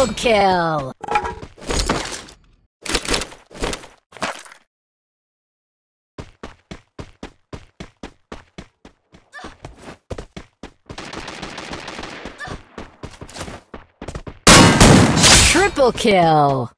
Double kill! Triple kill!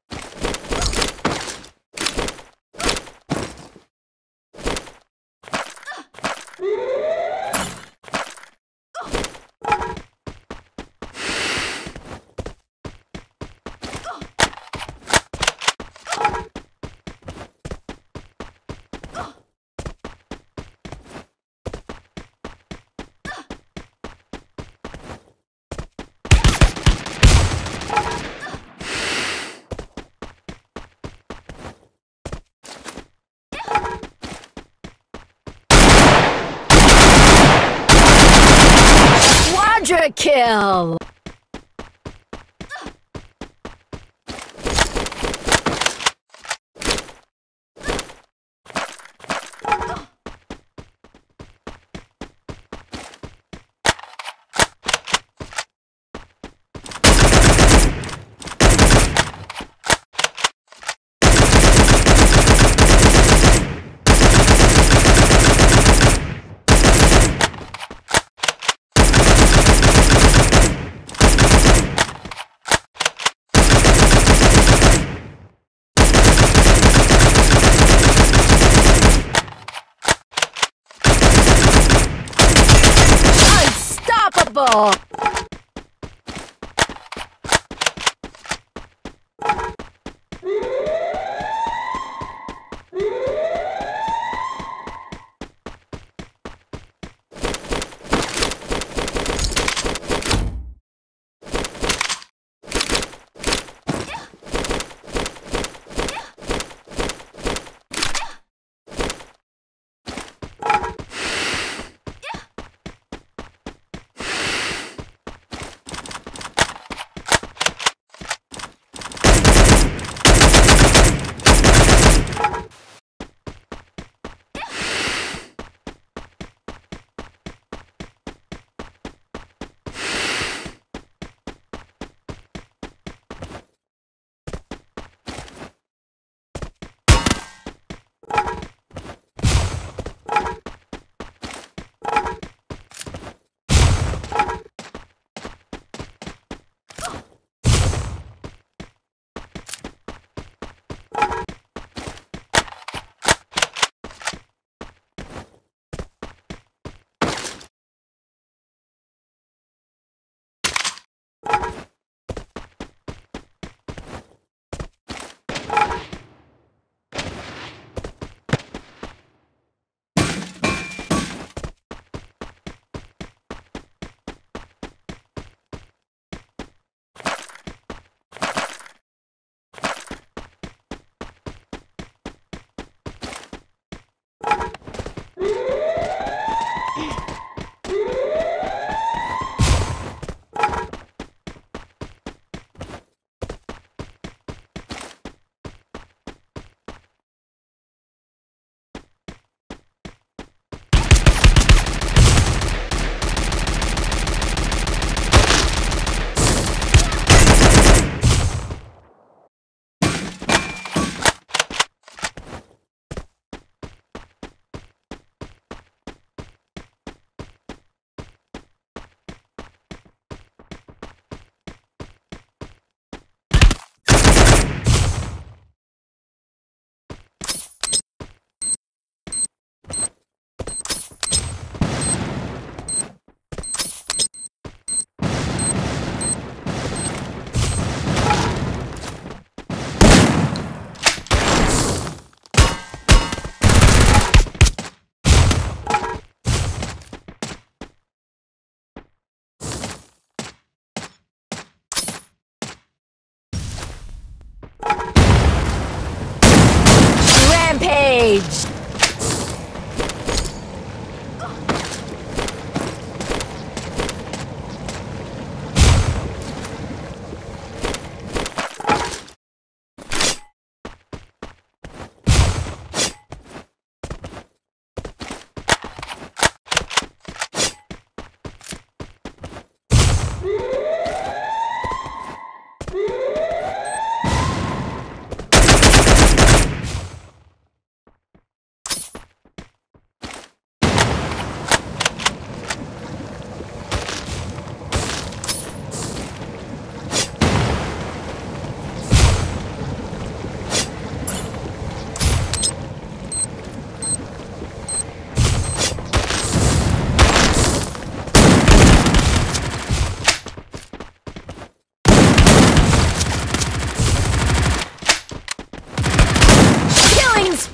Kill!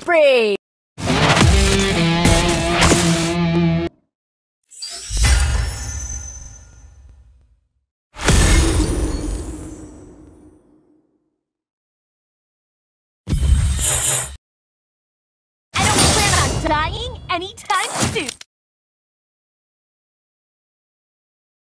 spree! Dying anytime soon.